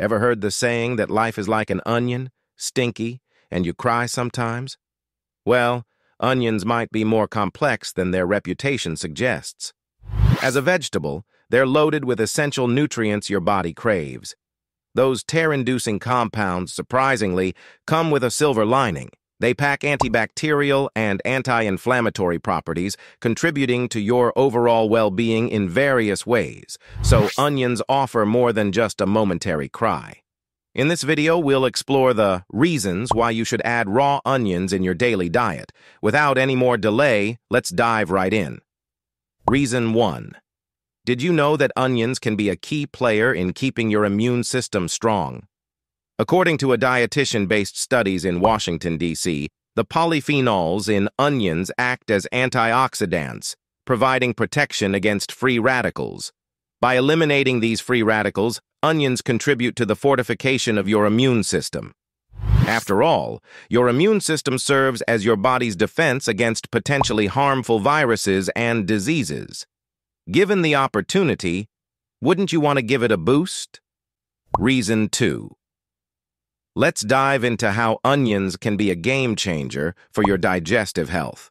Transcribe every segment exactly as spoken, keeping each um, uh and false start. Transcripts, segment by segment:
Ever heard the saying that life is like an onion, stinky, and you cry sometimes? Well, onions might be more complex than their reputation suggests. As a vegetable, they're loaded with essential nutrients your body craves. Those tear-inducing compounds, surprisingly, come with a silver lining. They pack antibacterial and anti-inflammatory properties, contributing to your overall well-being in various ways. So onions offer more than just a momentary cry. In this video, we'll explore the reasons why you should add raw onions in your daily diet. Without any more delay, let's dive right in. Reason one. Did you know that onions can be a key player in keeping your immune system strong? According to a dietitian-based studies in Washington, D C, the polyphenols in onions act as antioxidants, providing protection against free radicals. By eliminating these free radicals, onions contribute to the fortification of your immune system. After all, your immune system serves as your body's defense against potentially harmful viruses and diseases. Given the opportunity, wouldn't you want to give it a boost? Reason two. Let's dive into how onions can be a game changer for your digestive health.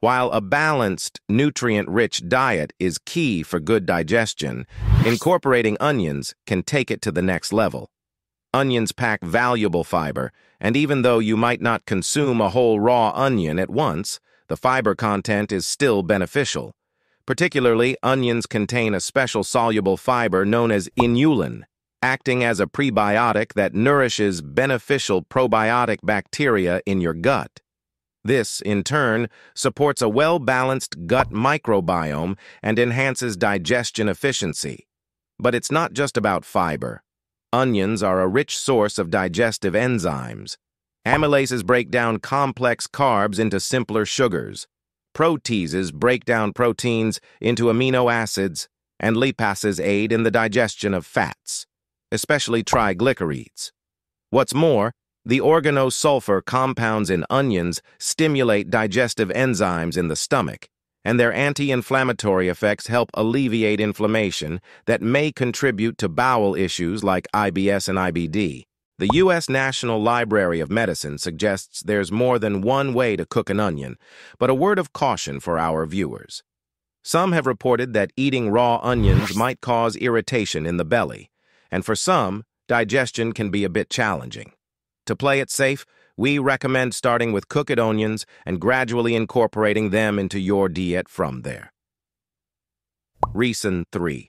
While a balanced, nutrient-rich diet is key for good digestion, incorporating onions can take it to the next level. Onions pack valuable fiber, and even though you might not consume a whole raw onion at once, the fiber content is still beneficial. Particularly, onions contain a special soluble fiber known as inulin, acting as a prebiotic that nourishes beneficial probiotic bacteria in your gut. This, in turn, supports a well-balanced gut microbiome and enhances digestion efficiency. But it's not just about fiber. Onions are a rich source of digestive enzymes. Amylases break down complex carbs into simpler sugars. Proteases break down proteins into amino acids, and lipases aid in the digestion of fats, especially triglycerides. What's more, the organosulfur compounds in onions stimulate digestive enzymes in the stomach, and their anti-inflammatory effects help alleviate inflammation that may contribute to bowel issues like I B S and I B D. The U S National Library of Medicine suggests there's more than one way to cook an onion, but a word of caution for our viewers. Some have reported that eating raw onions might cause irritation in the belly, and for some, digestion can be a bit challenging. To play it safe, we recommend starting with cooked onions and gradually incorporating them into your diet from there. Reason three.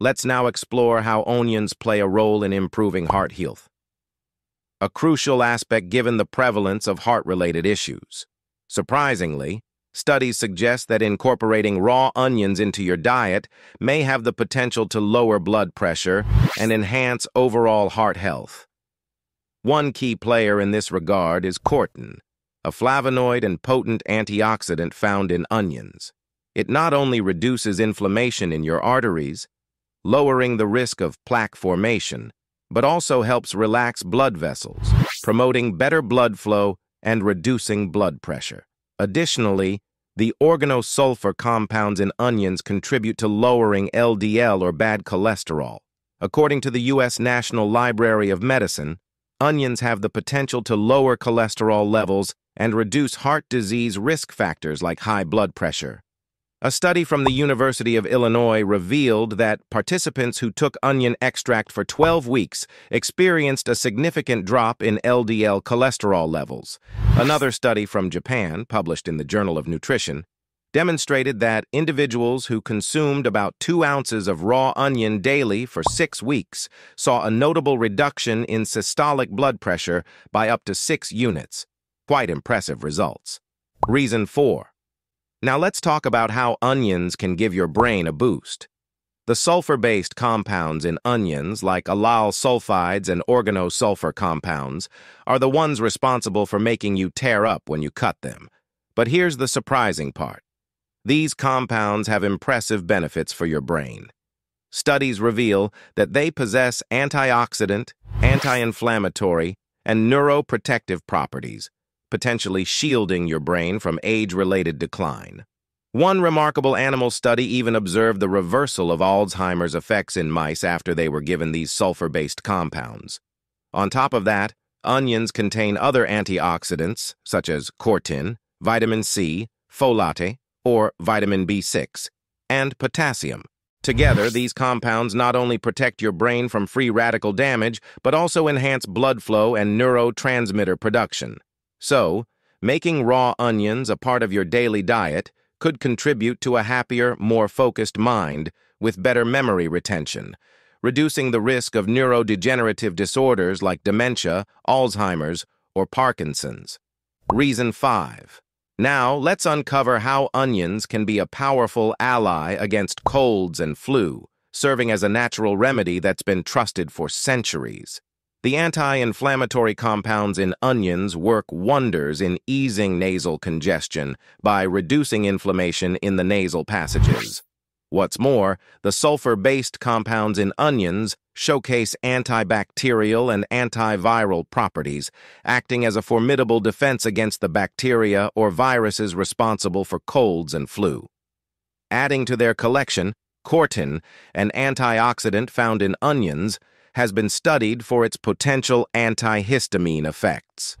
Let's now explore how onions play a role in improving heart health, a crucial aspect given the prevalence of heart-related issues. Surprisingly, studies suggest that incorporating raw onions into your diet may have the potential to lower blood pressure and enhance overall heart health. One key player in this regard is cortin, a flavonoid and potent antioxidant found in onions. It not only reduces inflammation in your arteries, lowering the risk of plaque formation, but also helps relax blood vessels, promoting better blood flow and reducing blood pressure. Additionally, the organosulfur compounds in onions contribute to lowering L D L or bad cholesterol. According to the U S National Library of Medicine, onions have the potential to lower cholesterol levels and reduce heart disease risk factors like high blood pressure. A study from the University of Illinois revealed that participants who took onion extract for twelve weeks experienced a significant drop in L D L cholesterol levels. Another study from Japan, published in the Journal of Nutrition, demonstrated that individuals who consumed about two ounces of raw onion daily for six weeks saw a notable reduction in systolic blood pressure by up to six units. Quite impressive results. Reason four. Now let's talk about how onions can give your brain a boost. The sulfur-based compounds in onions, like allyl sulfides and organosulfur compounds, are the ones responsible for making you tear up when you cut them. But here's the surprising part. These compounds have impressive benefits for your brain. Studies reveal that they possess antioxidant, anti-inflammatory, and neuroprotective properties, potentially shielding your brain from age-related decline. One remarkable animal study even observed the reversal of Alzheimer's effects in mice after they were given these sulfur-based compounds. On top of that, onions contain other antioxidants, such as cortin, vitamin C, folate, or vitamin B six, and potassium. Together, these compounds not only protect your brain from free radical damage, but also enhance blood flow and neurotransmitter production. So, making raw onions a part of your daily diet could contribute to a happier, more focused mind with better memory retention, reducing the risk of neurodegenerative disorders like dementia, Alzheimer's, or Parkinson's. Reason five. Now, let's uncover how onions can be a powerful ally against colds and flu, serving as a natural remedy that's been trusted for centuries. The anti-inflammatory compounds in onions work wonders in easing nasal congestion by reducing inflammation in the nasal passages. What's more, the sulfur-based compounds in onions showcase antibacterial and antiviral properties, acting as a formidable defense against the bacteria or viruses responsible for colds and flu. Adding to their collection, cortin, an antioxidant found in onions, has been studied for its potential antihistamine effects.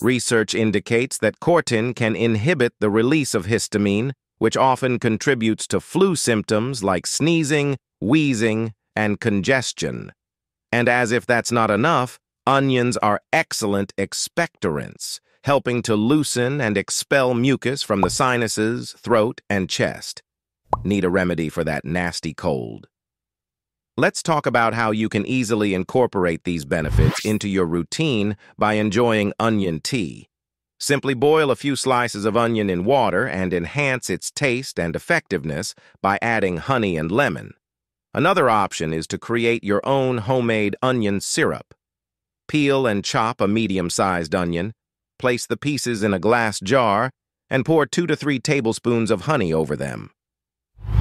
Research indicates that cortin can inhibit the release of histamine, which often contributes to flu symptoms like sneezing, wheezing, and congestion. And as if that's not enough, onions are excellent expectorants, helping to loosen and expel mucus from the sinuses, throat, and chest. Need a remedy for that nasty cold? Let's talk about how you can easily incorporate these benefits into your routine by enjoying onion tea. Simply boil a few slices of onion in water and enhance its taste and effectiveness by adding honey and lemon. Another option is to create your own homemade onion syrup. Peel and chop a medium-sized onion, place the pieces in a glass jar, and pour two to three tablespoons of honey over them.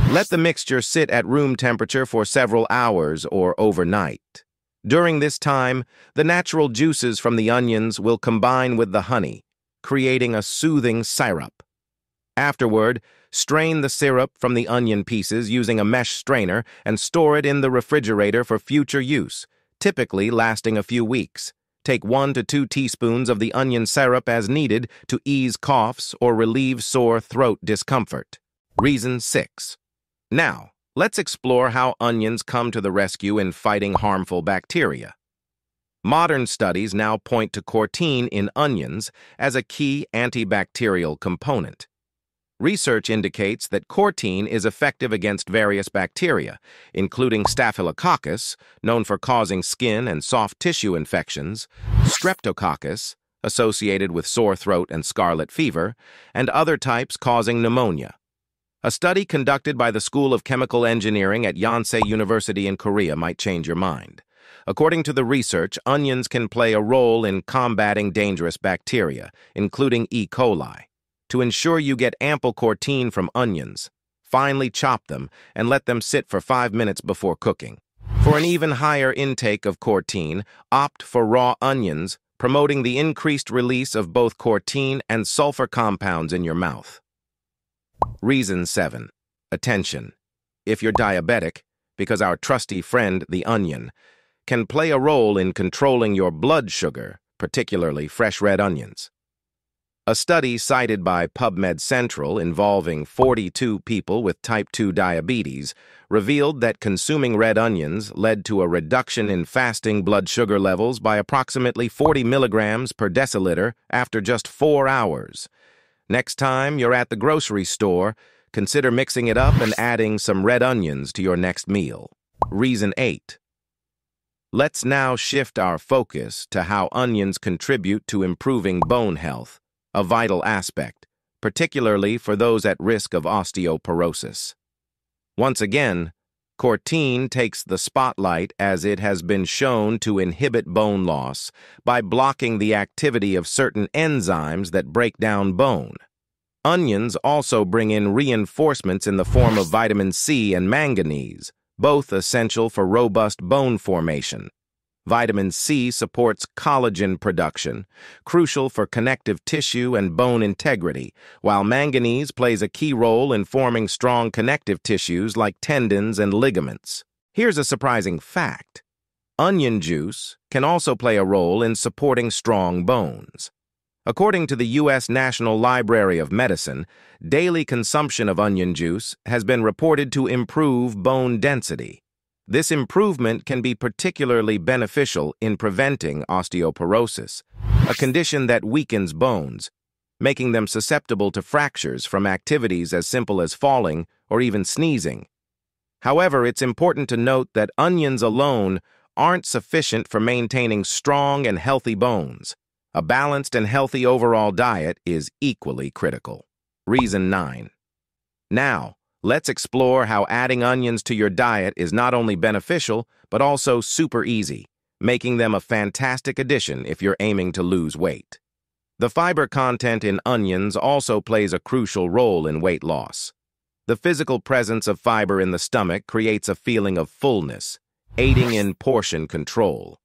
Let the mixture sit at room temperature for several hours or overnight. During this time, the natural juices from the onions will combine with the honey, creating a soothing syrup. Afterward, strain the syrup from the onion pieces using a mesh strainer and store it in the refrigerator for future use, typically lasting a few weeks. Take one to two teaspoons of the onion syrup as needed to ease coughs or relieve sore throat discomfort. Reason six. Now, let's explore how onions come to the rescue in fighting harmful bacteria. Modern studies now point to cortin in onions as a key antibacterial component. Research indicates that cortin is effective against various bacteria, including Staphylococcus, known for causing skin and soft tissue infections, Streptococcus, associated with sore throat and scarlet fever, and other types causing pneumonia. A study conducted by the School of Chemical Engineering at Yonsei University in Korea might change your mind. According to the research, onions can play a role in combating dangerous bacteria, including E. coli. To ensure you get ample cortin from onions, finely chop them and let them sit for five minutes before cooking. For an even higher intake of cortin, opt for raw onions, promoting the increased release of both cortin and sulfur compounds in your mouth. Reason seven. Attention. If you're diabetic, because our trusty friend, the onion, can play a role in controlling your blood sugar, particularly fresh red onions. A study cited by PubMed Central involving forty-two people with type two diabetes revealed that consuming red onions led to a reduction in fasting blood sugar levels by approximately forty milligrams per deciliter after just four hours. Next time you're at the grocery store, consider mixing it up and adding some red onions to your next meal. Reason eight. Let's now shift our focus to how onions contribute to improving bone health, a vital aspect, particularly for those at risk of osteoporosis. Once again, cortin takes the spotlight as it has been shown to inhibit bone loss by blocking the activity of certain enzymes that break down bone. Onions also bring in reinforcements in the form of vitamin C and manganese, both essential for robust bone formation. Vitamin C supports collagen production, crucial for connective tissue and bone integrity, while manganese plays a key role in forming strong connective tissues like tendons and ligaments. Here's a surprising fact. Onion juice can also play a role in supporting strong bones. According to the U S National Library of Medicine, daily consumption of onion juice has been reported to improve bone density. This improvement can be particularly beneficial in preventing osteoporosis, a condition that weakens bones, making them susceptible to fractures from activities as simple as falling or even sneezing. However, it's important to note that onions alone aren't sufficient for maintaining strong and healthy bones. A balanced and healthy overall diet is equally critical. Reason nine. Now, let's explore how adding onions to your diet is not only beneficial, but also super easy, making them a fantastic addition if you're aiming to lose weight. The fiber content in onions also plays a crucial role in weight loss. The physical presence of fiber in the stomach creates a feeling of fullness, aiding in portion control.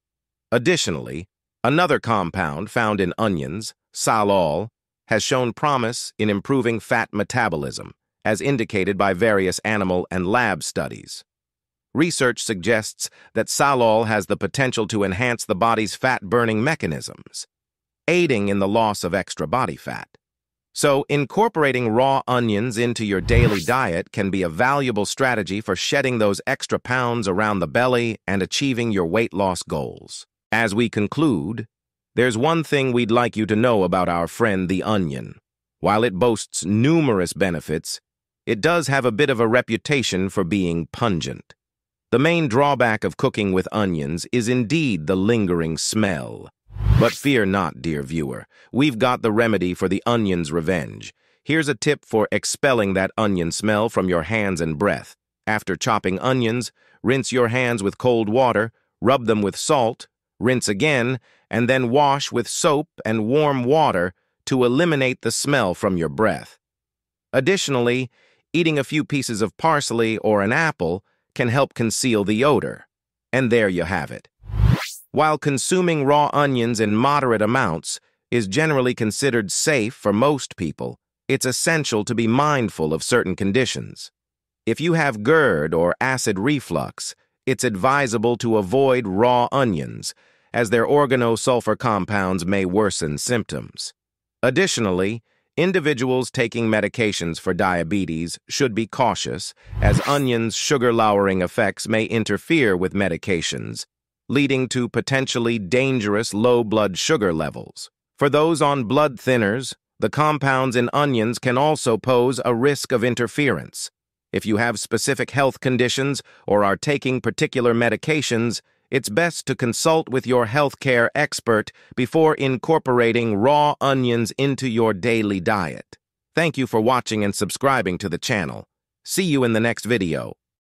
Additionally, another compound found in onions, salol, has shown promise in improving fat metabolism, as indicated by various animal and lab studies. Research suggests that salol has the potential to enhance the body's fat-burning mechanisms, aiding in the loss of extra body fat. So, incorporating raw onions into your daily diet can be a valuable strategy for shedding those extra pounds around the belly and achieving your weight loss goals. As we conclude, there's one thing we'd like you to know about our friend the onion. While it boasts numerous benefits, it does have a bit of a reputation for being pungent. The main drawback of cooking with onions is indeed the lingering smell. But fear not, dear viewer. We've got the remedy for the onion's revenge. Here's a tip for expelling that onion smell from your hands and breath. After chopping onions, rinse your hands with cold water, rub them with salt, rinse again, and then wash with soap and warm water to eliminate the smell from your breath. Additionally, eating a few pieces of parsley or an apple can help conceal the odor. And there you have it. While consuming raw onions in moderate amounts is generally considered safe for most people, it's essential to be mindful of certain conditions. If you have GERD or acid reflux, it's advisable to avoid raw onions, as their organosulfur compounds may worsen symptoms. Additionally, individuals taking medications for diabetes should be cautious, as onions' sugar-lowering effects may interfere with medications, leading to potentially dangerous low blood sugar levels. For those on blood thinners, the compounds in onions can also pose a risk of interference. If you have specific health conditions or are taking particular medications, it's best to consult with your healthcare expert before incorporating raw onions into your daily diet. Thank you for watching and subscribing to the channel. See you in the next video.